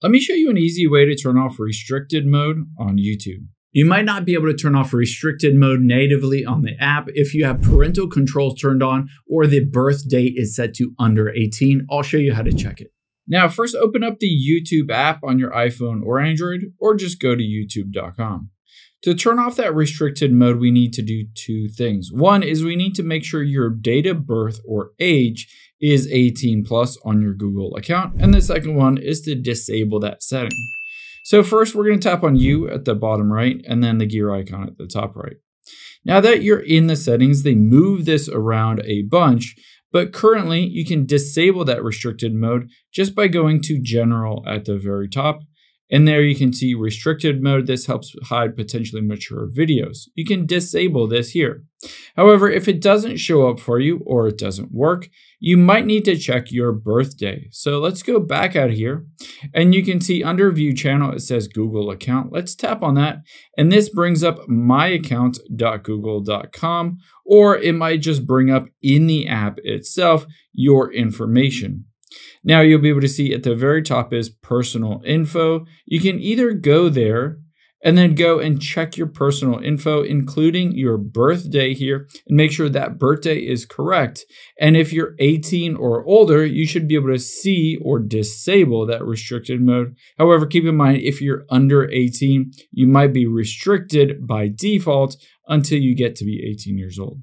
Let me show you an easy way to turn off restricted mode on YouTube. You might not be able to turn off restricted mode natively on the app if you have parental controls turned on or the birth date is set to under 18. I'll show you how to check it. Now, first open up the YouTube app on your iPhone or Android, or just go to youtube.com. To turn off that restricted mode, we need to do two things. One is we need to make sure your date of birth or age is 18+ on your Google account. And the second one is to disable that setting. So first we're going to tap on you at the bottom right and then the gear icon at the top right. Now that you're in the settings, they move this around a bunch, but currently you can disable that restricted mode just by going to General at the very top. And there you can see restricted mode. This helps hide potentially mature videos. You can disable this here. However, if it doesn't show up for you or it doesn't work, you might need to check your birthday. So let's go back out here and you can see under View Channel, it says Google account. Let's tap on that. And this brings up myaccount.google.com, or it might just bring up in the app itself your information. Now you'll be able to see at the very top is personal info. You can either go there and then go and check your personal info, including your birthday here, and make sure that birthday is correct. And if you're 18 or older, you should be able to see or disable that restricted mode. However, keep in mind, if you're under 18, you might be restricted by default until you get to be 18 years old.